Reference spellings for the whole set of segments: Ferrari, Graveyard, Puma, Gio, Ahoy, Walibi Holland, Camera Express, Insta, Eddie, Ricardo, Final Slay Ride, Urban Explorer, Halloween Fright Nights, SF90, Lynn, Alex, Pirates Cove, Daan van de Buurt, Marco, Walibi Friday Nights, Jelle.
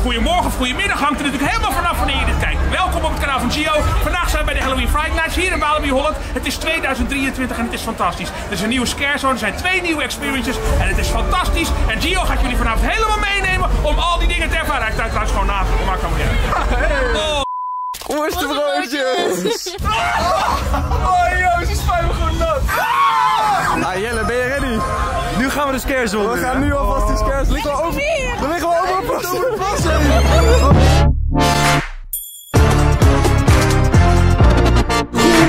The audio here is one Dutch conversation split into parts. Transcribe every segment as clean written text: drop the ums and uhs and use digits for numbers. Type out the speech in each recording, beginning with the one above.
of goedemorgen of goedemiddag, hangt er natuurlijk helemaal vanaf wanneer je dit kijkt. Welkom op het kanaal van Gio. Vandaag zijn we bij de Halloween Fright Nights hier in Walibi Holland. Het is 2023 en het is fantastisch. Er is een nieuwe scare zone, er zijn 2 nieuwe experiences en het is fantastisch. En Gio gaat jullie vanavond helemaal meenemen om al die dingen te ervaren. Hij kijkt trouwens gewoon na, maar kan weer. Worstenbroodjes! Oh joh, ze spuit me gewoon nat! Ah, Jelle, ben je ready? Nu gaan we de scares op. We gaan nu alvast die scares. We liggen wel over een plas.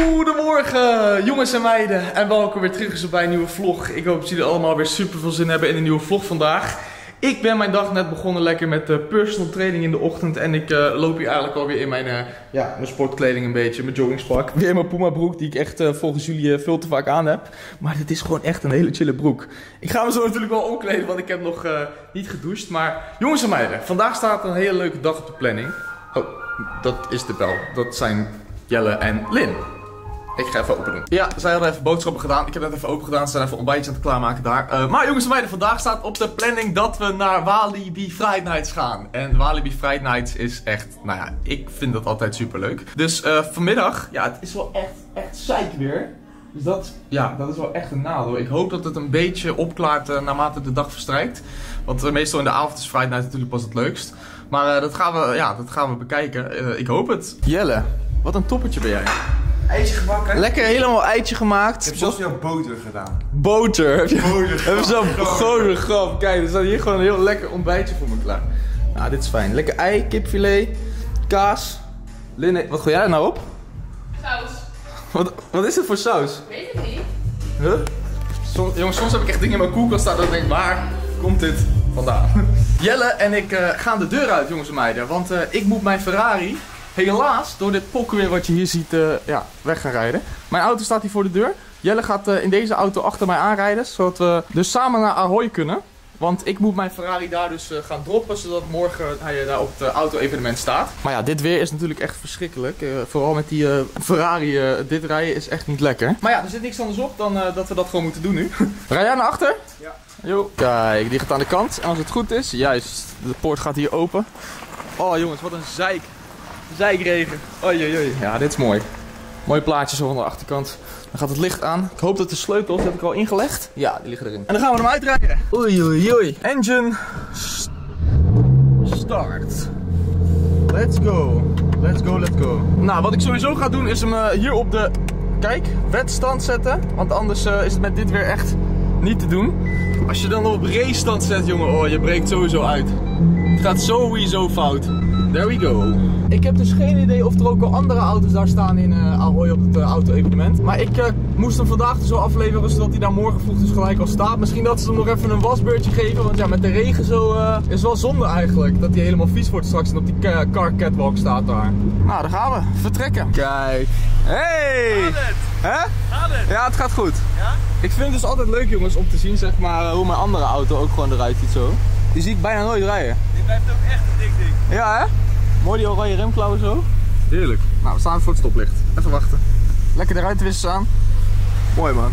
Goedemorgen jongens en meiden en welkom weer terug bij een nieuwe vlog. Ik hoop dat jullie allemaal weer super veel zin hebben in een nieuwe vlog vandaag. Ik ben mijn dag net begonnen lekker met personal training in de ochtend. En ik loop hier eigenlijk alweer in mijn sportkleding een beetje, mijn joggingspak. Weer mijn Puma broek die ik echt volgens jullie veel te vaak aan heb. Maar dit is gewoon echt een hele chille broek. Ik ga me zo natuurlijk wel omkleden, want ik heb nog niet gedoucht. Maar jongens en meiden, vandaag staat een hele leuke dag op de planning. Oh, dat is de bel. Dat zijn Jelle en Lynn. Ik ga even open doen. Ja, zij hadden even boodschappen gedaan. Ik heb net even open gedaan. Ze zijn even ontbijtje aan het klaarmaken daar. Maar jongens en meiden, vandaag staat op de planning dat we naar Walibi Friday Nights gaan. En Walibi Friday Nights is echt, nou ja, ik vind dat altijd super leuk. Dus vanmiddag, ja, het is wel echt zeik weer. Dus dat, ja, dat is wel echt een nadeel. Ik hoop dat het een beetje opklaart naarmate de dag verstrijkt. Want meestal in de avond is Friday Night natuurlijk pas het leukst. Maar dat gaan we bekijken. Ik hoop het. Jelle, wat een toppertje ben jij. Eitje gebakken. Lekker helemaal eitje gemaakt. Ik heb zelfs jouw boter gedaan. Boter? Heb je zo'n grote grap. Kijk, er staat hier gewoon een heel lekker ontbijtje voor me klaar. Nou, dit is fijn. Lekker ei, kipfilet, kaas. Linne, wat gooi jij er nou op? Saus. Wat is het voor saus? Weet ik niet. Huh? Jongens, soms heb ik echt dingen in mijn koelkast staan dat ik denk, waar komt dit vandaan? Jelle en ik gaan de deur uit, jongens en meiden. Want ik moet mijn Ferrari... helaas, door dit pokken weer wat je hier ziet, weg gaan rijden. Mijn auto staat hier voor de deur. Jelle gaat in deze auto achter mij aanrijden, zodat we dus samen naar Ahoy kunnen. Want ik moet mijn Ferrari daar dus gaan droppen, zodat morgen hij daar op het auto-evenement staat. Maar ja, dit weer is natuurlijk echt verschrikkelijk. Vooral met die Ferrari, dit rijden is echt niet lekker. Maar ja, er zit niks anders op dan dat we dat gewoon moeten doen nu. Rij jij naar achter? Ja. Yo. Kijk, die gaat aan de kant. En als het goed is, juist, de poort gaat hier open. Oh jongens, wat een zeik. Zijkregen. Oei, oei. Ja, dit is mooi. Mooi plaatje zo van de achterkant. Dan gaat het licht aan. Ik hoop dat de sleutels, heb ik al ingelegd. Ja, die liggen erin. En dan gaan we hem uitrijden. Oei, oei, oei. Engine start. Let's go. Let's go, let's go. Nou, wat ik sowieso ga doen is hem hier op de, kijk, wetstand zetten. Want anders is het met dit weer echt niet te doen. Als je dan op race stand zet, jongen, oh, je breekt sowieso uit. Het gaat sowieso fout. There we go. Ik heb dus geen idee of er ook al andere auto's daar staan in Ahoy op het auto-evenement. Maar ik moest hem vandaag dus al afleveren, zodat hij daar morgen vroeg dus gelijk al staat. Misschien dat ze hem nog even een wasbeurtje geven, want ja, met de regen zo is wel zonde eigenlijk. Dat hij helemaal vies wordt straks en op die car catwalk staat daar. Nou, daar gaan we. Vertrekken. Kijk. Hey! Gaat het? Hè? Gaat het? Ja, het gaat goed. Ja? Ik vind het dus altijd leuk, jongens, om te zien, zeg maar, hoe mijn andere auto ook gewoon eruit ziet zo. Die zie ik bijna nooit rijden. Dit blijft ook echt een dik ding. Ja, hè? Mooi die oranje remklauwen zo. Heerlijk. Nou, we staan voor het stoplicht. Even wachten. Lekker de ruitenwissers aan. Mooi man.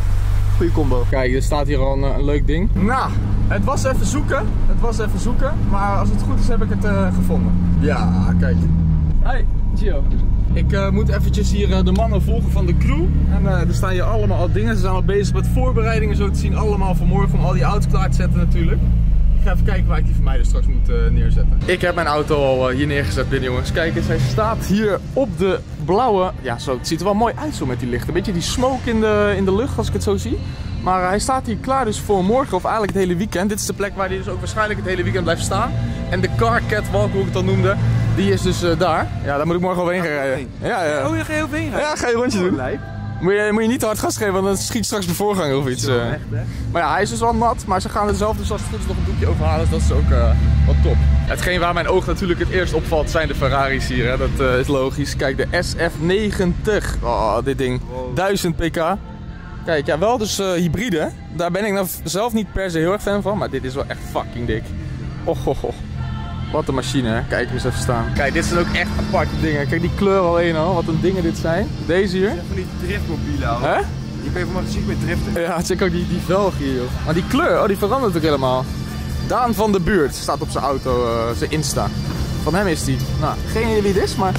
Goeie combo. Kijk, er staat hier al een leuk ding. Nou, het was even zoeken. Het was even zoeken. Maar als het goed is heb ik het gevonden. Ja, kijk. Hey, Gio. Ik moet eventjes hier de mannen volgen van de crew. En er staan hier allemaal al dingen. Ze zijn al bezig met voorbereidingen zo te zien. Allemaal vanmorgen om al die auto's klaar te zetten natuurlijk. Ik ga even kijken waar ik die van mij dus straks moet neerzetten. Ik heb mijn auto al hier neergezet binnen, jongens. Kijk eens, hij staat hier op de blauwe. Ja, zo, het ziet er wel mooi uit zo met die lichten. Een beetje die smoke in de lucht als ik het zo zie. Maar hij staat hier klaar dus voor morgen of eigenlijk het hele weekend. Dit is de plek waar hij dus ook waarschijnlijk het hele weekend blijft staan. En de car catwalk, hoe ik het al noemde, die is dus daar. Ja, daar moet ik morgen over heen gaan rijden. Ja, ja. Oh, daar ga je op heen rijden? Ja, ga je een rondje doen. Lijp. Moet je niet te hard gas geven, want dan schiet straks mijn voorganger of iets. Echt, hè? Maar ja, hij is dus wel nat, maar ze gaan er zelf dus als het goed is nog een doekje overhalen, dus dat is ook wat top. Hetgeen waar mijn oog natuurlijk het eerst opvalt zijn de Ferraris hier, hè? Dat is logisch. Kijk, de SF90. Oh, dit ding. Wow. 1000 pk. Kijk, ja, wel dus hybride. Daar ben ik nou zelf niet per se heel erg fan van, maar dit is wel echt fucking dik. Och, och, och. Wat een machine, hè? Kijk eens even staan. Kijk, dit zijn ook echt aparte dingen. Kijk die kleur alleen al, wat een dingen dit zijn. Deze hier. Dit zijn van die driftmobielen al. Hè? Die kun je vanmorgen ziek mee driften. Ja, check ook die velg hier, joh. Maar die kleur, oh, die verandert ook helemaal. Daan van de Buurt staat op zijn auto, zijn Insta. Van hem is die. Nou, geen idee wie het is, maar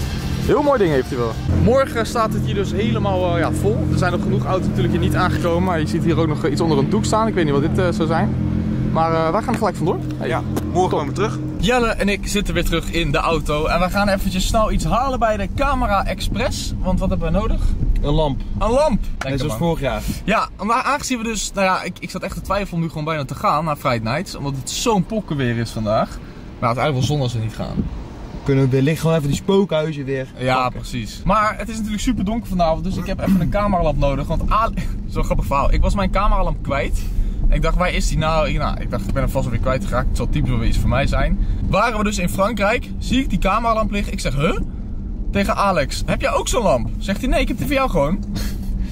heel mooi ding heeft hij wel. Morgen staat het hier dus helemaal ja, vol. Er zijn nog genoeg auto's natuurlijk hier niet aangekomen. Maar je ziet hier ook nog iets onder een doek staan. Ik weet niet wat dit zou zijn. Maar wij gaan er gelijk vandoor. Hey, ja, morgen komen we terug. Jelle en ik zitten weer terug in de auto. En we gaan eventjes snel iets halen bij de Camera Express. Want wat hebben we nodig? Een lamp. Een lamp! Net zoals vorig jaar. Ja, maar aangezien we dus... Nou ja, ik zat echt te twijfelen om nu gewoon bijna te gaan naar Fright Nights. Omdat het zo'n pokken weer is vandaag. Maar uiteindelijk wel zonde als we niet gaan. Kunnen we wellicht gewoon even die spookhuizen weer pakken. Precies. Maar het is natuurlijk super donker vanavond. Dus ik heb even een cameralamp nodig. Want zo'n grappig verhaal. Ik was mijn cameralamp kwijt. Ik dacht, waar is die nou? Ik dacht, ik ben hem vast alweer kwijtgeraakt. Het zal typisch wel weer iets voor mij zijn. Waren we dus in Frankrijk, zie ik die cameralamp liggen. Ik zeg, huh? Tegen Alex, heb jij ook zo'n lamp? Zegt hij, nee, ik heb die voor jou gewoon.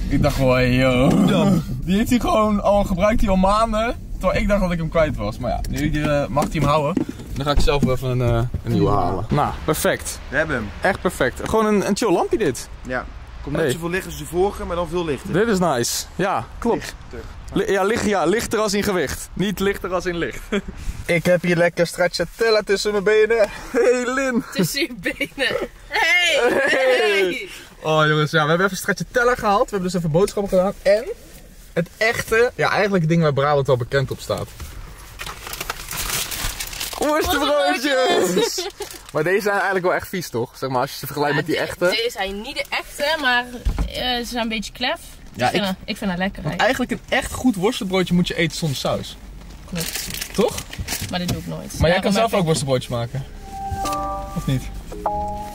Ik dacht, wow, joh. Die heeft hij gewoon al gebruikt, die al maanden. Terwijl ik dacht dat ik hem kwijt was. Maar ja, nu mag hij hem houden. Dan ga ik zelf even een nieuwe halen. Nou, perfect. We hebben hem. Echt perfect. Gewoon een chill lampje dit. Ja. Komt net zoveel licht als de vorige, maar dan veel lichter. Dit is nice. Ja, klopt. Lichter. Lichter als in gewicht. Niet lichter als in licht. Ik heb hier lekker stracciatella tussen mijn benen. Hey Lynn. Tussen je benen. Hey. Oh jongens, ja, we hebben even stracciatella gehaald. We hebben dus even boodschappen gedaan. En het echte, ja eigenlijk het ding waar Brabant wel bekend op staat. Worstenbroodjes! Maar deze zijn eigenlijk wel echt vies toch? Zeg maar als je ze vergelijkt met die echte. Deze zijn niet de echte, maar ze zijn een beetje klef. Ja, ik vind het lekker. Eigenlijk een echt goed worstenbroodje moet je eten zonder saus. Klopt. Toch? Maar dit doe ik nooit. Maar jij kan zelf ook worstenbroodjes maken. Of niet?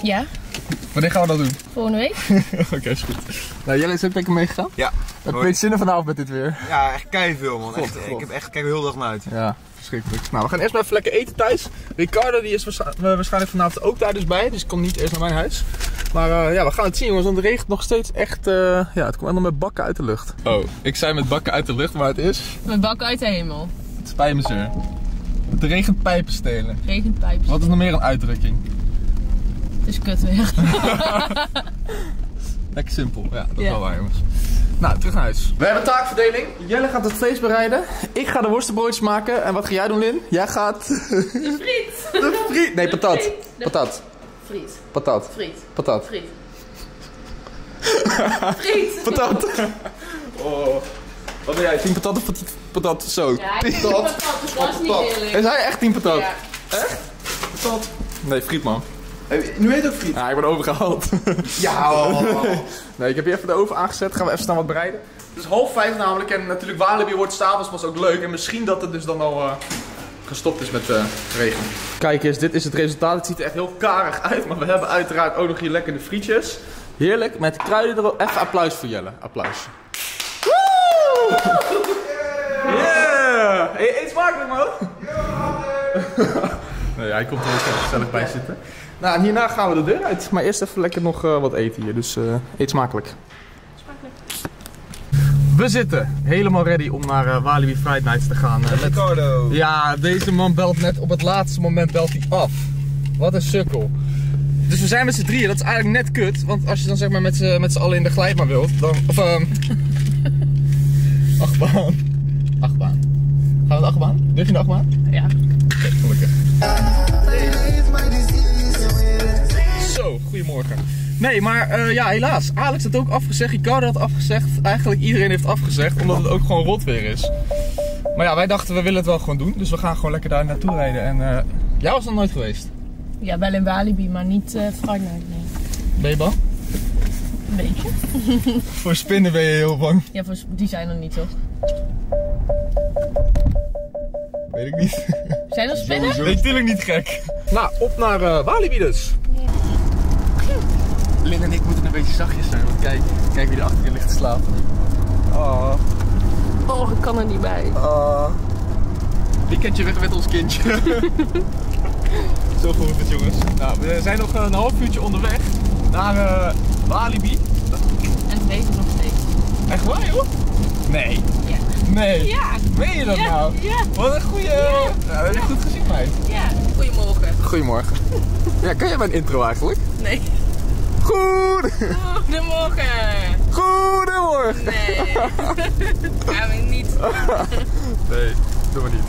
Ja. Wanneer gaan we dat doen? Volgende week. Oké, is goed. Nou, Jelle is ook lekker meegegaan? Ja. Heb je zin vanavond met dit weer? Ja, echt keiveel man. God, echt, ik heb echt kijk heel de dag naar uit. Ja, verschrikkelijk. Nou, we gaan eerst maar even lekker eten thuis. Ricardo die is waarschijnlijk vanavond ook daar dus bij. Dus ik kom niet eerst naar mijn huis. Maar ja, we gaan het zien jongens, want het regent nog steeds echt, ja, het komt helemaal met bakken uit de lucht. Oh, ik zei met bakken uit de lucht, maar het is... Met bakken uit de hemel. Het spijt me zeer. Het regent pijpen stelen. Wat is nog meer een uitdrukking? Het is kut weer. Lekker simpel, ja, dat is wel waar jongens. Nou, terug naar huis. We hebben taakverdeling. Jelle gaat het vlees bereiden. Ik ga de worstenbroodjes maken. En wat ga jij doen, Lynn? Jij gaat... De friet. De friet. Nee, patat. Friet. Patat. Friet. Patat. Friet. Friet. Patat. Oh. Wat ben jij? 10 patat of patat zo? Ja, 10 patat. Dat is niet eerlijk. Is hij echt 10 patat? Ja. Echt? Patat. Nee, friet man. Nu heet het ook friet. Ja, ik ben overgehaald. Ja, nee, ik heb hier even de oven aangezet. Gaan we even staan wat breiden. Het is 16:30 namelijk en natuurlijk Walibi wordt s'avonds pas ook leuk. En misschien dat het dus dan al... gestopt is met regen. Kijk eens, dit is het resultaat. Het ziet er echt heel karig uit, maar we hebben uiteraard ook nog hier lekker de frietjes. Heerlijk, met kruiden erop. Even applaus voor Jelle. Applaus. Woe! Yeah! Yeah! Eet smakelijk, man! Nee, hij komt er ook even gezellig bij zitten. Nou, en hierna gaan we de deur uit. Maar eerst even lekker nog wat eten hier, dus eet smakelijk. We zitten helemaal ready om naar Walibi Friday Nights te gaan. Ricardo! Ja, deze man belt net op het laatste moment belt hij af. Wat een sukkel. Dus we zijn met z'n drieën, dat is eigenlijk net kut. Want als je dan zeg maar met z'n allen in de glijbaan wilt, dan... Of achtbaan. Achtbaan. Gaan we de achtbaan? Durf je de achtbaan? Ja. Oké, gelukkig. Zo, goedemorgen. Nee, maar ja, helaas. Alex had ook afgezegd, Ricardo had afgezegd. Eigenlijk iedereen heeft afgezegd, omdat het ook gewoon rot weer is. Maar ja, wij dachten we willen het wel gewoon doen. Dus we gaan gewoon lekker daar naartoe rijden. En jij was nog nooit geweest? Ja, wel in Walibi, maar niet Frankrijk, nee. Ben je bang? Een beetje. Voor spinnen ben je heel bang. Ja, voor die zijn er niet, toch? Weet ik niet. Zijn er spinnen? Nee, natuurlijk niet gek. Nou, op naar Walibi dus. Lynn en ik moeten een beetje zachtjes zijn, want kijk wie er achter je ligt te slapen. Oh. Oh, ik kan er niet bij. Oh. Weekendje weg met ons kindje. Zo goed het jongens. Nou, we zijn nog een half uurtje onderweg naar Walibi. En het regent nog steeds. Echt waar joh? Nee. Ja. Nee. Ja. Meen je dat nou? Ja. Wat een goeie... Ja. Nou, dat heb je goed gezien meid. Ja. Goedemorgen. Goedemorgen. Ja, kan jij mijn intro eigenlijk? Nee. Goedemorgen! Goedemorgen! Nee, dat gaan we niet. Nee, doe maar niet.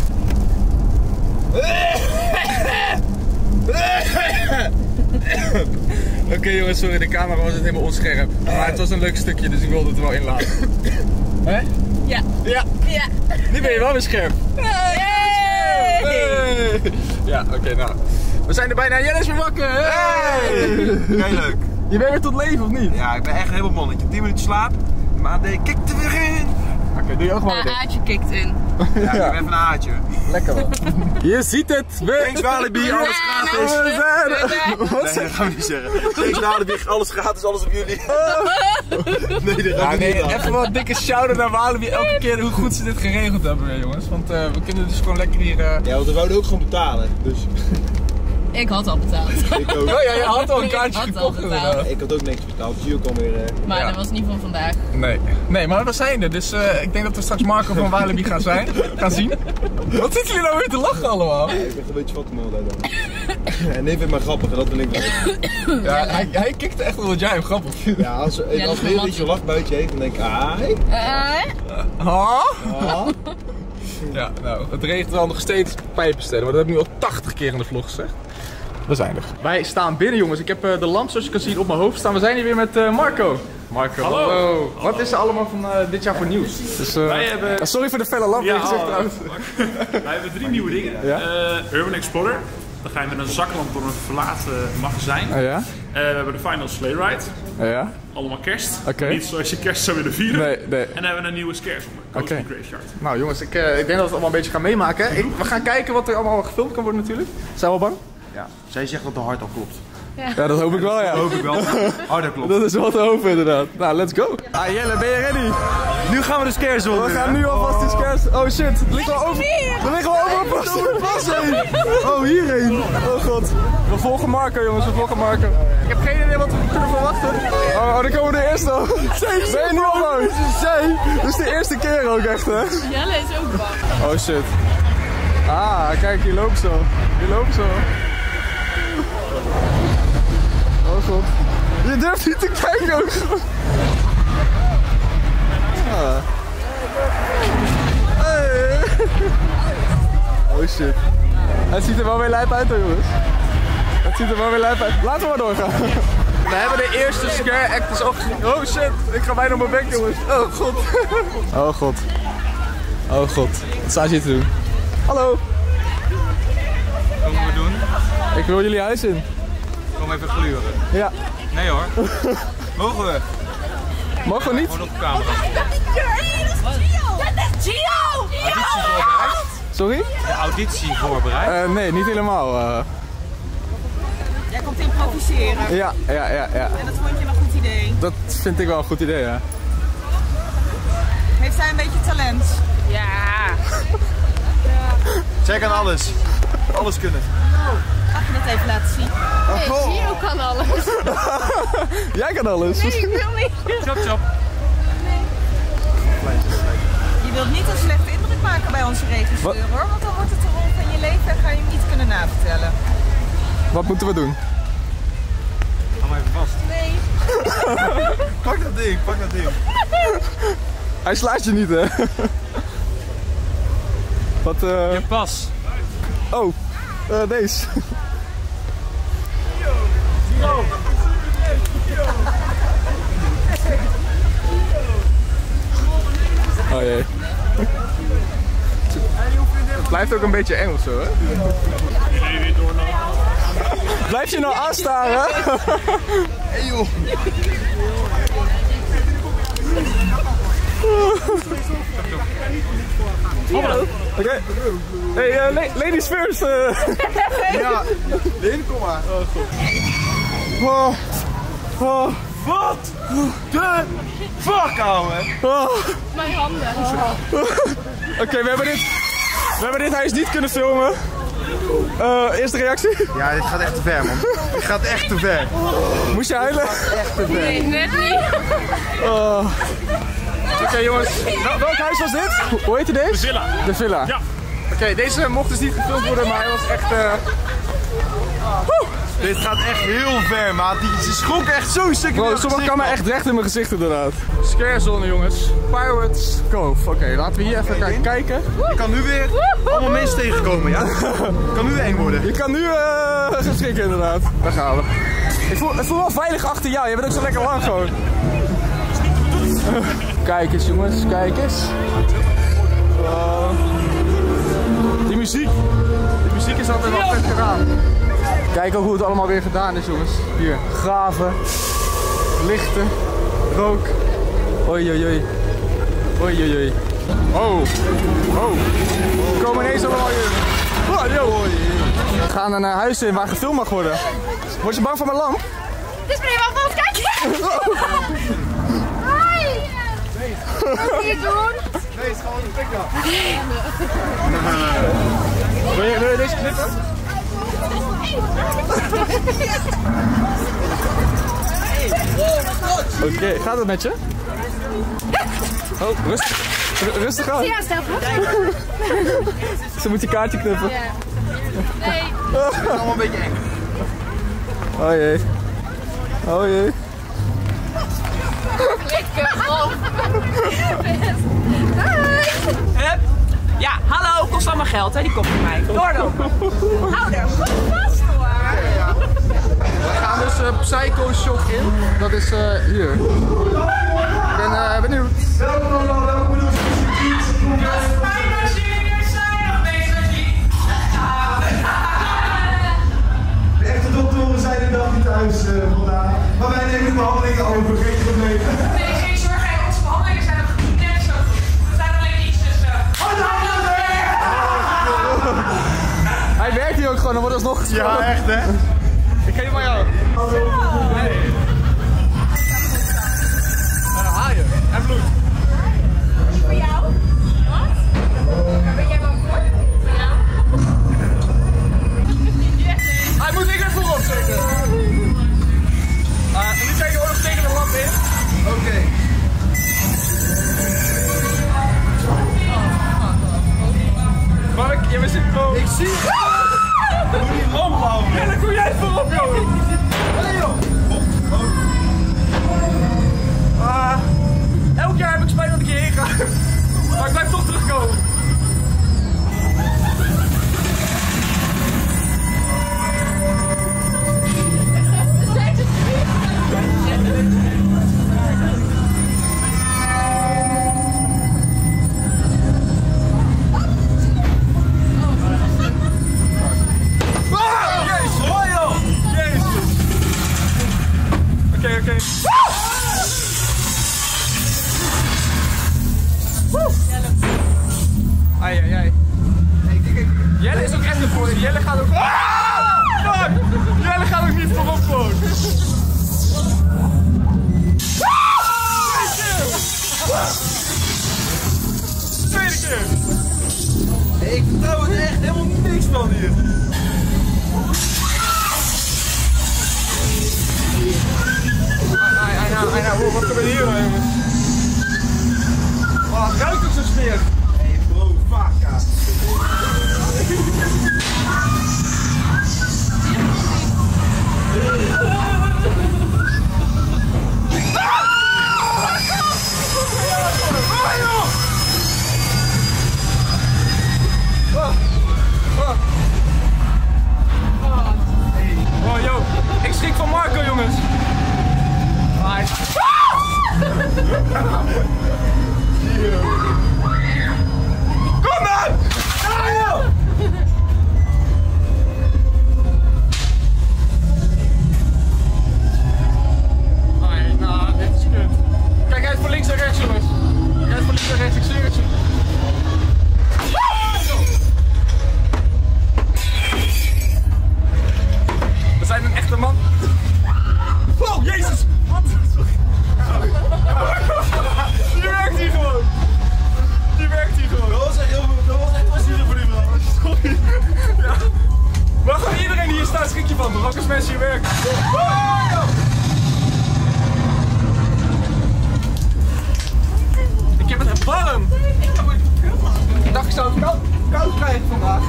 Oké, jongens, sorry, de camera was het helemaal onscherp. Maar het was een leuk stukje, dus ik wilde het er wel in laten. Hè? Ja. Ja. Ja. Nu ben je wel weer scherp. Hey. Ja, oké, nou. We zijn er bijna. Jelle is weer wakker. Heel leuk. Je bent weer tot leven, of niet? Ja, ik ben echt helemaal monnetje. 10 minuten slaap. Mijn AD kikt er weer in. Oké, doe je ook gewoon weer. Een aardje kikt in. Ja, ik heb even een aardje. Lekker wel. Je ziet het. Thanks Walibi, alles gratis. Wat zeg ik? Dat ga ik niet zeggen. Thanks Walibi, alles gratis, alles op jullie. Nee, even wel een dikke shout-out naar Walibi elke keer hoe goed ze dit geregeld hebben weer, jongens. Want we kunnen dus gewoon lekker hier... Ja, want we wouden ook gewoon betalen, dus... Ik had al betaald. Ik ook. Oh ja, je had al een kaartje gekocht. Ik had ook niks betaald, dus kwam weer... Maar dat was niet van vandaag. Nee, nee, maar we zijn er. Dus ik denk dat we straks Marco van Walibi gaan zien. Wat zitten jullie nou weer te lachen allemaal? Ja, ik ben een beetje fattig dan. En dit vindt mij grappig, dat ben ik wel. Ja, hij kikt echt wel dat jij hem grappig. Ja, als hij een beetje lachbuitje heeft, dan denk ik... Ja, nou, het regent wel nog steeds pijpenstellen, maar dat heb ik nu al 80 keer in de vlog gezegd. We zijn er. Wij staan binnen, jongens. Ik heb de lamp, zoals je kan zien, op mijn hoofd staan. We zijn hier weer met Marco. Marco, hallo. Hallo. Wat is er allemaal van dit jaar voor nieuws? Dus, wij hebben... Sorry voor de felle lamp, ja, gezegd trouwens. Wij hebben 3 nieuwe dingen. Ja? Urban Explorer. Dan gaan we met een zaklamp door een verlaten magazijn. Ja? We hebben de Final Slay Ride. Ja? Allemaal kerst. Okay. Niet zoals je kerst zou willen vieren. Nee, nee. En dan hebben we een nieuwe scare van Graveyard. Nou jongens, ik denk dat we het allemaal een beetje gaan meemaken. We gaan kijken wat er allemaal gefilmd kan worden natuurlijk. Zijn we al bang? Ja. Zij zegt dat de hart al klopt. Ja, ja, dat hoop ik wel, ja. Dat hoop ik wel. Harder klopt. Dat is wat te hopen inderdaad. Nou, let's go. Ah, Jelle, ben je ready? Nu gaan we de scares op. We gaan nu alvast die scares. Oh shit, er liggen al over een plas heen. Oh, hierheen. Oh god. We volgen Marco, jongens, we volgen Marco. Ik heb geen idee wat we kunnen verwachten. Oh, dan komen we de eerste al. Ben je nu al bang? Dat is de eerste keer ook echt, hè? Jelle is ook bang. Oh shit. Ah, kijk, hier loopt ze al. Hier loopt ze al. Oh god. Je durft niet te kijken ook. Ah. Hey. Oh shit. Het ziet er wel weer lijp uit, hoor, jongens. Het ziet er wel weer lijp uit. Laten we maar doorgaan. We hebben de eerste scare actors afgezien. Oh shit. Ik ga bijna op mijn bek, jongens. Oh god. Oh god. Oh god. Wat staat hier te doen? Hallo. Wat moeten we doen? Ik wil jullie huis in. Kom even gluren. Ja. Nee hoor. Mogen we? Mogen we niet? Gewoon op de camera. Dat is Gio! Dat is Gio! Auditie voorbereid? Sorry? De auditie voorbereid? Nee, niet helemaal. Jij komt improviseren. Ja, ja, ja, ja. En dat vond je een goed idee? Dat vind ik wel een goed idee, ja. Heeft zij een beetje talent? Ja. Ja. Check aan alles. Alles kunnen. Mag je dat even laten zien? Nee, Gio kan alles. Jij kan alles. Nee, ik wil niet. Chop, chop. Nee. Je wilt niet een slechte indruk maken bij onze regisseur, hoor. Want dan wordt het de rol van je leven en ga je hem niet kunnen navertellen. Wat moeten we doen? Hou maar even vast. Nee. Pak dat ding, pak dat ding. Hij slaat je niet, hè? Wat, Je pas. Oh. Deze. Oh jee. Het blijft ook een beetje eng ofzo, hè? Blijf je nou aanstaren? Hey joh. Hallo. Oké. Hey, ladies first. Ja. Lynn, kom maar. Oh, goed. Oh. Oh. Wat? De fuck, ouwe. Oh. Mijn handen. Oh. Oké, we hebben dit huis niet kunnen filmen. Eerste reactie? Ja, dit gaat echt te ver, man. Dit gaat echt te ver. Oh. Moest je huilen? Echt te ver. Nee, net niet. Oh. Oké, jongens, welk huis was dit? Hoe heette deze? De villa. De villa. Ja. Oké, deze mocht dus niet gefilmd worden, maar hij was echt... Dit gaat echt heel ver, maat. Die schrok echt zo stuk. Wow, sommige kan me echt recht in mijn gezichten inderdaad. Scarezone, jongens. Pirates Cove. Oké, laten we hier even gaan kijken. Je kan nu weer allemaal mensen tegenkomen, ja? Het kan nu eng worden. Je kan nu geschikken, inderdaad. Daar gaan we. Ik voel wel veilig achter jou. Je bent ook zo lekker lang gewoon. Kijk eens, jongens. Kijk eens. Die muziek. De muziek is altijd wel vet gedaan. Kijk ook hoe het allemaal weer gedaan is, jongens. Hier, graven, lichten, rook. Oei, oei, oei. Oei, oei, oei. Oh, oh. We komen ineens allemaal hier. Oh, we gaan naar huis in waar gefilmd mag worden. Word je bang van mijn lamp? Het is meneer Wacht, wacht, kijk! Hi! Wat hier doen? Nee, het is gewoon een pick-up. Wil je deze knippen? Oké, gaat het met je? Oh, rustig. Rustig aan. Ze moet die kaartje knippen. Nee. Het is allemaal een beetje eng. Oh jee. Oh jee. Klikken op. Hup. Ja, hallo. Kost allemaal geld, hè? Die komt van mij. Doordo. Houders. Vast hoor. Ja. We gaan dus Psycho Shock in. Dat is hier. Ik ben benieuwd. Welkom allemaal, welkom bij ons. Fijn dat jullie er zijn op deze avond. De echte doktoren zijn de dag niet thuis vandaag. Maar wij nemen de behandelingen over. Geen probleem. Hij werkt hier ook gewoon, dan wordt alsnog gesproken. Ja, echt hè? Ik geef maar jou. Nee. Haaien en bloed. Voor jou? Wat? Ben jij wel voor? Voor jou? Hij moet ik ervoor opzetten. En nu kijk je ook nog tegen de lamp in. Oké. Mark, je bent in pro. Ik zie het. Doe die lamp houden. Ja, dan kom jij voorop, joh. Allee, joh. Elk jaar heb ik spijt dat ik hierheen ga. Maar ik blijf toch terugkomen. Koud krijgen vandaag.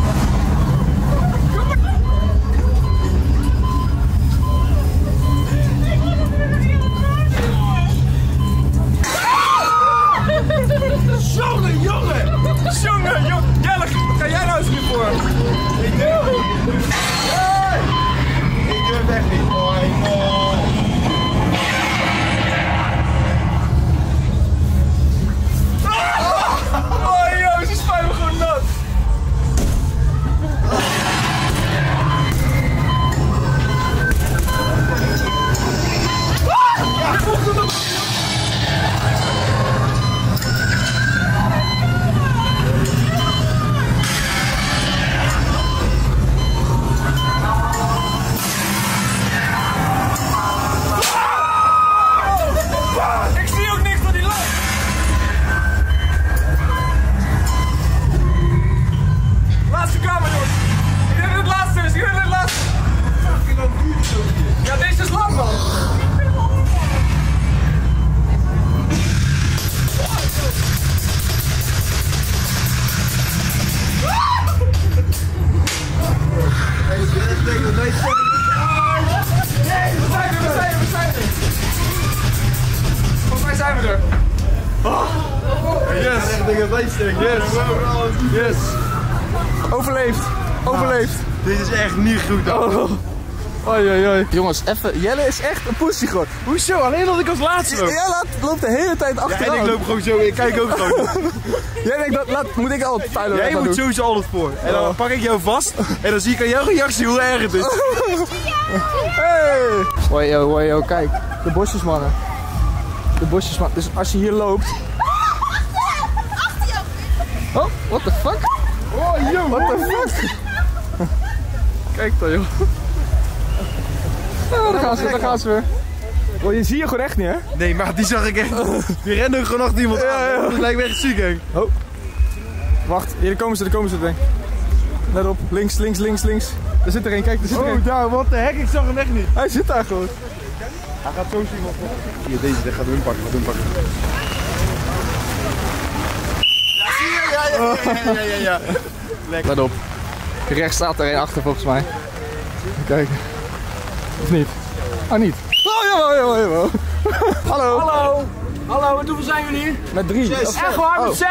Volgens mij zijn we er. Yes. Yes. Overleefd. Overleefd. Dit is echt niet goed. Oei, oei, oei. Jongens, even. Jelle is echt een poesie gewoon. Hoezo? Alleen dat ik als laatste loop. Jelle loopt de hele tijd achteraan. Ja, en ik loop gewoon zo. Ik kijk ook gewoon. Jij denkt, moet ik altijd puilen. Jij moet sowieso alles voor. En dan pak ik jou vast. En dan zie ik aan jouw reactie hoe erg het is. Hey. Hoi, yo, kijk. De bosjes, mannen. De bosjes, mannen. Dus als je hier loopt... Achter jou! Oh, what the fuck? Oh, yo, what the fuck? Kijk dan, joh. Oh, daar gaan ze weer. Oh, je ziet je gewoon echt niet, hè? Nee, maar die zag ik echt. Die rende ook gewoon achter iemand aan. Dat lijkt me echt ziek, hè? Oh. Wacht, hier daar komen ze, denk ik. Let op, links. Daar zit er een, kijk, daar zit er een. Oh, daar, wat de hek, ik zag hem echt niet. Hij zit daar gewoon. Hij gaat zo zien wat. Hier, deze gaat hem inpakken, Ja, zie je? Ja. Lekker. Let op. Rechts staat er een achter, volgens mij. Kijk. Of niet? Ah, niet. Oh, jawel. Hallo, met hoeveel zijn we hier? Met 3. Echt waar, met 6?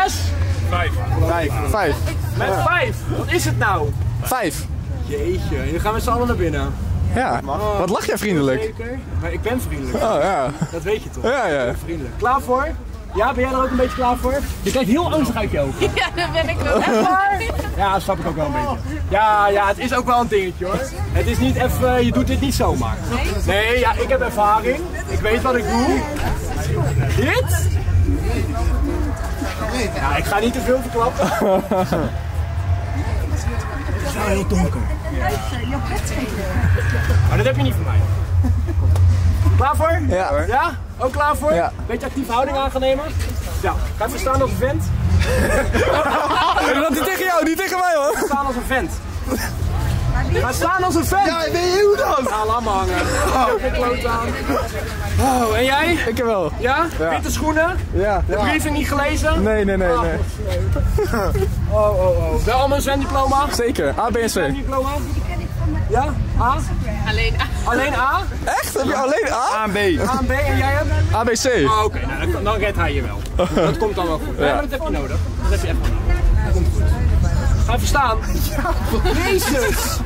5. Met 5? Wat is het nou? 5. Jeetje, en dan gaan we z'n allen naar binnen. Ja, wat lach jij vriendelijk? Zeker, maar ik ben vriendelijk. Oh ja. Dat weet je toch? Ja. Ik ben vriendelijk. Klaar voor? Ja, ben jij er ook een beetje klaar voor? Je kijkt heel angstig uit je ogen. Ja, dat ben ik wel. Echt waar? Ja, dat snap ik ook wel een beetje. Ja, het is ook wel een dingetje hoor. Het is niet even, je doet dit niet zomaar. Nee, ja, ik heb ervaring. Ik weet wat ik doe. Dit? Ja, ik ga niet te veel verklappen. Het is wel heel donker. Je pet geven. Maar dat heb je niet van mij. Klaar voor? Ja? Ook klaar voor? Ja. Beetje actieve houding aan gaan nemen? Ja. Ga even staan als een vent. Dat niet tegen jou, niet tegen mij hoor. Ga staan als een vent. Ga staan als een vent! Ja, ben je hoe dan? Ga lam hangen. Ik heb een kloot aan. Oh, en jij? Ik heb wel. Ja? Witte schoenen? Ja. De brieven niet gelezen? Nee. Oh. Wel allemaal een zwemdiploma? Zeker, A, B en C. Zwemdiploma? Ja? A? Alleen A. Alleen A? Echt? Heb je alleen A? A en B. A en B en jij hebt? A, B, C. Oh, oké. Nou, dan redt hij je wel. Dat komt dan wel goed. Ja, maar dat heb je nodig. Dat heb je echt nodig. Dat komt goed. Ga even staan. Ja. Jezus.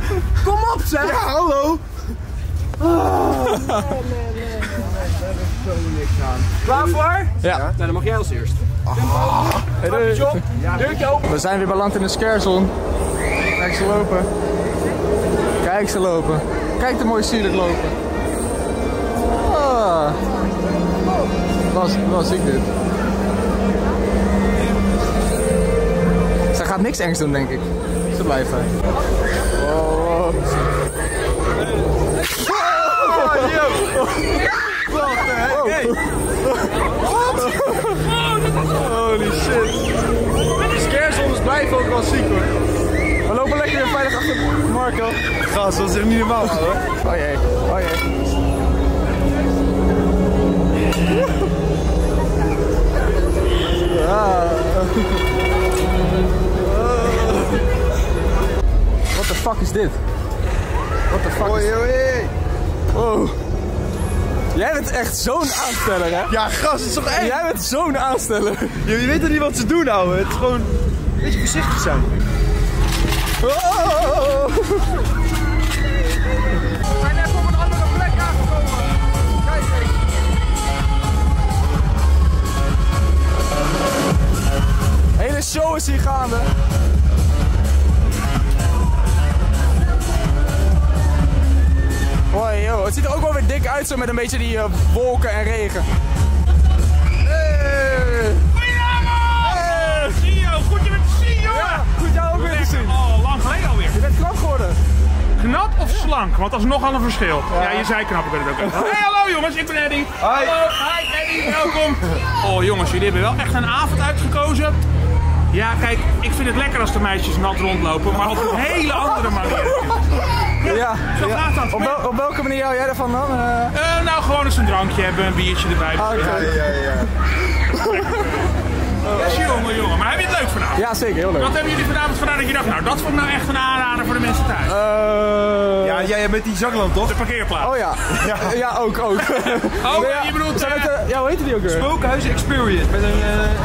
Kom op zeg. Ja, hallo. Nee. Daar heb ik zo niks aan. Klaar voor? Ja. Nou, dan mag jij als eerst. Tempo. Deurtje open. We zijn weer beland in de scarezone. Kijk ze lopen. Kijk de mooie sierlijk lopen. Ah. Was ik dit? Ze gaat niks engs doen, denk ik. Ze blijft daar. Oh. Holy shit. De scarezone blijven ook wel ziek hoor. We lopen lekker weer veilig achter Marco. Gast, dat is echt niet normaal hoor. Oh jee. What the fuck is dit? Oh. Jij bent echt zo'n aansteller hè? Ja gast, het is toch echt? Jij bent zo'n aansteller. Je weet toch niet wat ze doen ouwe? Het is gewoon een beetje voorzichtig zijn. Oh. We zijn net op een andere plek aangekomen. Kijk eens. De hele show is hier gaande. Oh, joh. Het ziet er ook wel weer dik uit zo met een beetje die wolken en regen. Hey. Goedenavond! CEO, goed je bent de CEO! Ja, goed jou ook weer te zien. Je bent knap geworden. Knap of slank? Want dat is nogal een verschil. Ja, je zei knap, ik weet het ook wel. Hey, hallo jongens, ik ben Eddie. Hi Eddie, welkom. Oh jongens, jullie hebben wel echt een avond uitgekozen. Ja, kijk, ik vind het lekker als de meisjes nat rondlopen, maar op een hele andere manier. Ja, zo gaat dat. Op welke manier hou jij daarvan dan? Nou, gewoon eens een drankje hebben, een biertje erbij. Ja. Yes, jongen. Maar heb je het leuk vanavond? Ja, zeker. Heel leuk. Wat hebben jullie vanavond gedaan dat je dacht, nou dat vond ik nou echt een aanrader voor de mensen thuis? Ja, jij met die zaklamp, toch? De parkeerplaats. Oh ja. Ja, ook. Oh, ja, je bedoelt... Ja, hoe heet die ook weer? Spookhuis Experience. Met een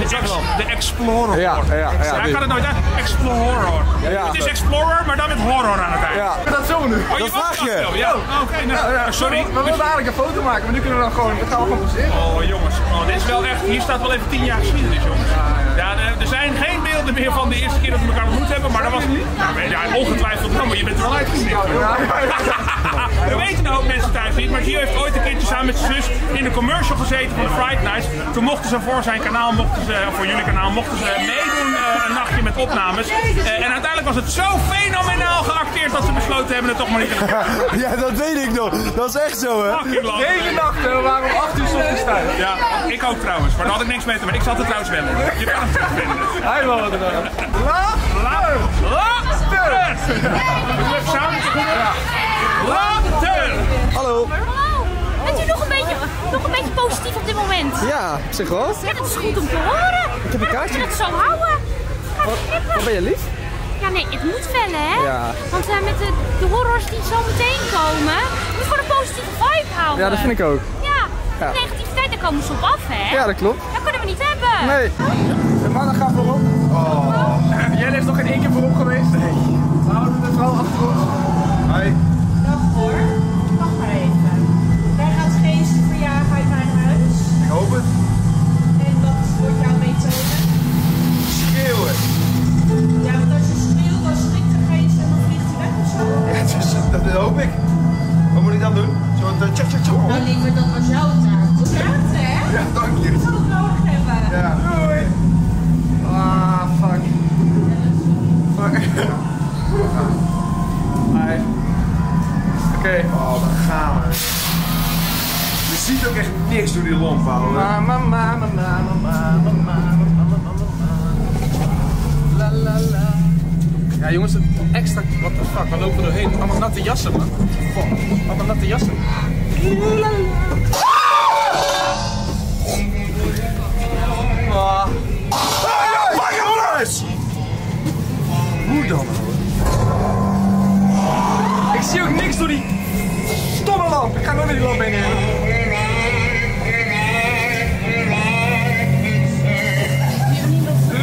zaklamp. De Explorer. Ja. Hij gaat het nooit uit. Explorer. Ja. Het is Explorer, maar dan met horror aan het eind. Ja. Dat zo nu. Oh, dat vraag je. Ja. Oké, sorry. We wilden eigenlijk een foto maken, maar nu kunnen we dan gewoon... Dat gaan we gewoon poseren. Oh, jongens. Oh, dit is wel echt... Hier staat wel even 10 jaar geschiedenis, jongens. Ja, er zijn geen beelden meer van de eerste keer dat we elkaar ontmoet hebben, maar dat was... Ja, ongetwijfeld wel, maar je bent er wel uitgesnikt. We weten een hoop mensen thuis niet, maar Gio heeft ooit een keertje samen met zijn zus in de commercial gezeten van de Fright Nights. Toen mochten ze voor zijn kanaal, voor jullie kanaal, mochten ze meedoen een nachtje met opnames. En uiteindelijk was het zo fenomenaal geacteerd dat ze besloten hebben het toch maar niet te doen. Ja, dat weet ik nog. Dat is echt zo, hè? De hele nacht, we waren om 8 uur 's ochtends thuis. Ja, ik ook trouwens, maar daar had ik niks mee te maken. Ik zat er trouwens wel in. Je kan het terugvinden. Hij wil het dan. Later! Hallo! Bent u nog een beetje positief op dit moment? Ja, op zich wel. Ja, dat is goed om te horen. Ik heb een kaartje. Moet je dat zo houden? Wat ben je lief? Ja, nee, het moet wel, hè? Ja. Want met de horrors die zo meteen komen, moet je gewoon een positieve vibe houden. Ja, dat vind ik ook. Ja. De negativiteit, daar komen ze op af, hè? Ja, dat klopt. Dat kunnen we niet hebben. Nee. De mannen gaan voorop. Jelle is nog geen één keer voorop geweest. Nee. We houden het wel achter ons. Hoi. Dag hoor. Wacht maar even. Wij gaan het geest verjagen uit mijn huis. Ik hoop het. En dat wordt jou mee te hebben. Schreeuwen. Ja, want als je schreeuwt, dan schrikt de geest en dan vliegt hij weg of zo. Ja, dat hoop ik. Wat moet ik dan doen? Zo tja. Nou, Lynn, dat was jouw taak. Bedankt, hè? Ja, dank je. Dat we nodig hebben. Ja. Doei. Ah, fuck. Oké. Oh, dan gaan we. Je ziet ook echt niks door die lamp houden. La la la. Ja jongens, extra. Wat de fuck, waar lopen we doorheen? Allemaal natte jassen, man. Fuck. Allemaal natte jassen. Hoe dan? Ik zie ook niks door die stomme lamp. Ik ga nooit naar die lamp heen.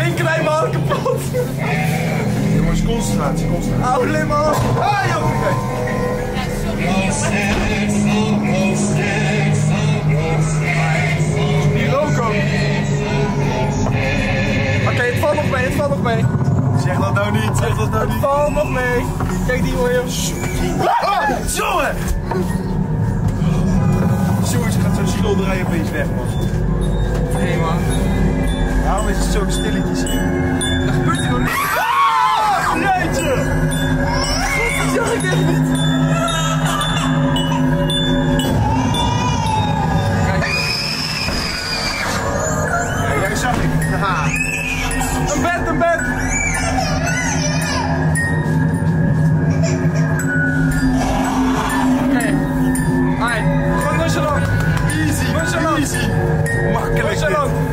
Linker helemaal kapot. Jongens, concentratie. Hou het helemaal. Ah, joh, kijk. Die rook ook. Oké, het valt nog mee, Zeg dat nou niet, Val nog mee. Kijk die hoor je. Jongen! Sjoerd gaat zo'n schilderij opeens weg, man. Hé man. Waarom is het zo'n stilletjes hier? Dat gebeurt hier nog niet. Jeetje! Dat zag ik echt niet. Kijk. Ja, jij zag ik. Haha. Een bed!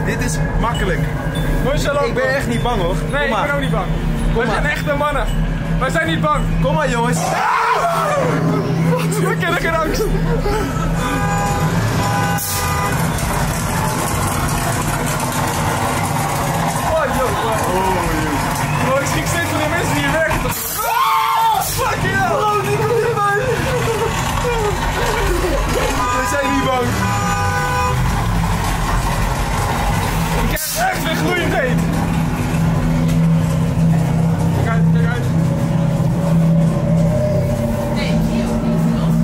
Dit is makkelijk. Ik ben echt niet bang hoor. Nee, ik ben ook niet bang. We zijn echte mannen. Wij zijn niet bang. Kom maar jongens. We kennen geen angst. Oh joh. Oh, ik schrik steeds van die mensen die hier werken. Fuck yeah. Oh, die komt hier bij. We zijn niet bang. Echt weer gloeiend heet! Kijk uit! Nee, hier ook niet los.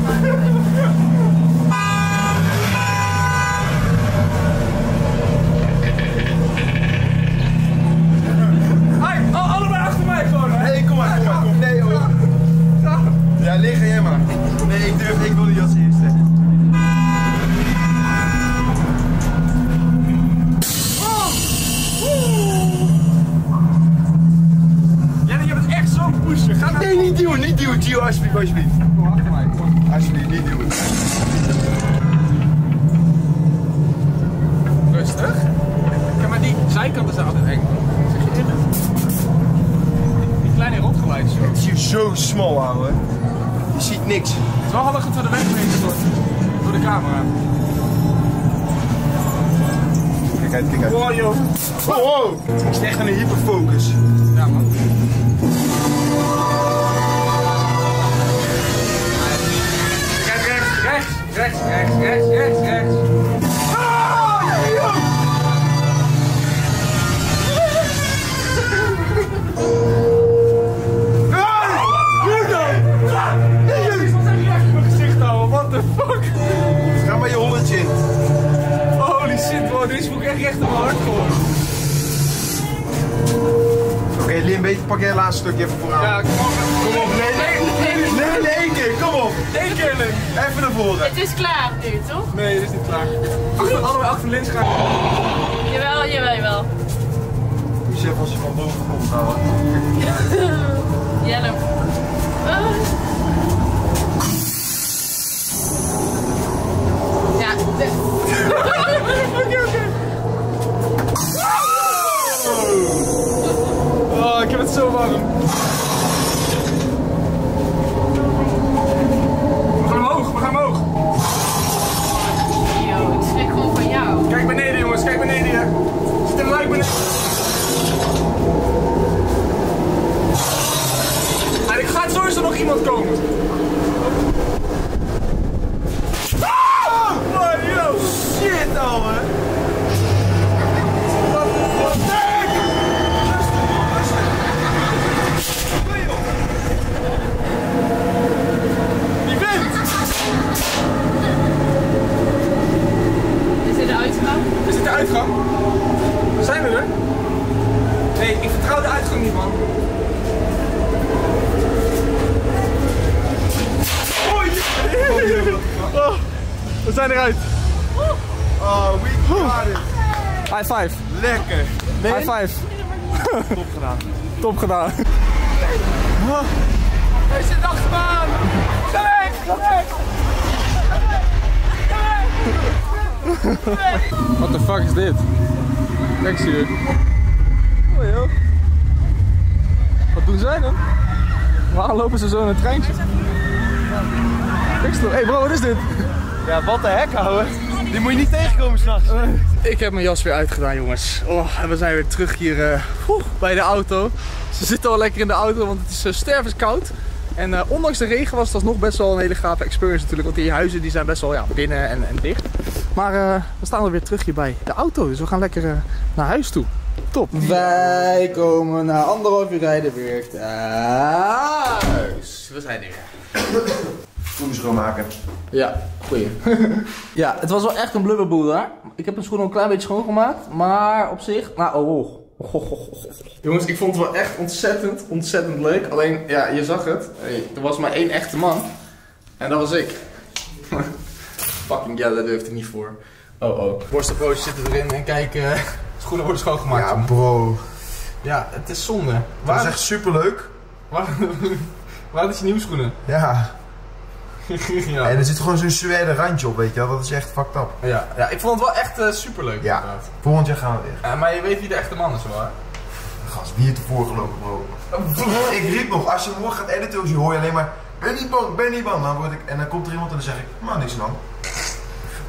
Hey, allebei achter mij gewoon! Nee, kom maar! Nee, hoor! Ja, liggen jij maar! Nee, ik wil die jas eerst leggen. Nee, niet duwen, Gio, alsjeblieft. Kom achter mij, alsjeblieft, niet duwen. Rustig. Kijk maar, die zijkanten zijn altijd eng. Zeg je in het? Die kleine rotgeluidjes. Het is hier zo smal, ouwe. Je ziet niks. Het is wel handig dat we de weg mee gestort. Door de camera. Kijk uit, kijk uit. Wow, joh. Wow, wow. Het is echt een hyperfocus. Ja, man. Kijk, rechts. Ah, joh. Ga maar je honderdje in. Holy shit, bro, dit voel ik echt op mijn hart voor. Oké, Lynn, pak jij het laatste stukje even vooraan. Ja, kom op, nee, één keer, kom op. Eén keer, Lynn. Even naar voren. Het is klaar nu, toch? Nee, het is niet klaar. Achter Lynn gaan. Jawel. Ik zeg als je van boven komt, houden. Jelle. Oh, ik heb het zo warm. We gaan omhoog. Yo, ik schrik gewoon van jou. Kijk beneden, jongens, kijk beneden. Er zit een luik beneden. En ik ga sowieso nog iemand komen. Shit, ouwe! Wat dik! Rustig! Doe je op! Die wind! Is dit de uitgang? Is dit de uitgang? Zijn we er? Nee, ik vertrouw de uitgang niet, man. Oei! Oh, we zijn eruit! Oh, we got it. High five. Lekker. Nee? High five. Top gedaan. Top gedaan. Hij zit achter me aan. Ga weg, ga weg. What the fuck is dit? Kijk eens hier. Mooi joh. Wat doen zij dan? Waarom lopen ze zo in een treintje? Hé hey bro, wat is dit? Ja, wat de hek houden. Die moet je niet tegenkomen s'nachts. Ik heb mijn jas weer uitgedaan, jongens. Oh, en we zijn weer terug hier bij de auto. Ze zitten al lekker in de auto, want het is stervenskoud. En ondanks de regen was dat nog best wel een hele gave experience natuurlijk. Want die huizen die zijn best wel binnen en dicht. Maar we staan alweer terug hier bij de auto. Dus we gaan lekker naar huis toe. Top. Wij komen na 1,5 uur rijden weer thuis. We zijn er weer. Schoenen schoonmaken. Ja, goeie. Ja, het was wel echt een blubberboel daar. Ik heb mijn schoenen een klein beetje schoongemaakt, maar op zich... Nou, Jongens, ik vond het wel echt ontzettend leuk. Alleen, ja, je zag het. Hey, er was maar één echte man. En dat was ik. Fucking Jelle, daar durfde ik niet voor. Borstenprootjes zitten erin en kijk, schoenen worden schoongemaakt. Ja, bro. Ja, het is zonde. Dat was echt superleuk. Waar is je nieuwe schoenen? Ja. Ja. En er zit gewoon zo'n suède randje op, weet je wel. Dat is echt fucked up. Ja, ja, ik vond het wel echt superleuk. Ja, inderdaad. Volgend jaar gaan we weer. Maar je weet wie de echte man is, hoor. Gast, wie heeft ervoor gelopen, bro? Ik riep nog, als je morgen gaat editen, je hoor je alleen maar... Ben niet bang, ben niet bang. Dan word ik, en dan komt er iemand en dan zeg ik, maar niks dan.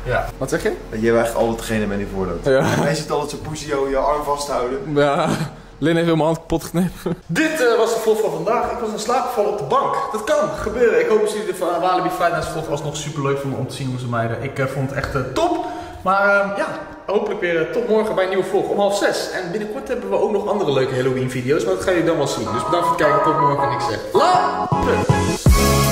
Ja. Wat zeg je? Dat jij echt altijd degene bent die voorloopt. Ja. En wij zitten altijd zo'n poesio, je arm vasthouden. Ja. Lynn heeft helemaal mijn hand kapot geknepen. Dit was de vlog van vandaag. Ik was in slaap gevallen op de bank. Dat kan gebeuren. Ik hoop dat jullie de Walibi Friday Nights vlog was nog super leuk om te zien hoe ze meiden. Ik vond het echt top. Maar ja, hopelijk weer tot morgen bij een nieuwe vlog om 5:30. En binnenkort hebben we ook nog andere leuke Halloween video's. Maar dat gaan jullie dan wel zien. Dus bedankt voor het kijken. Tot morgen en ik zeg. Later!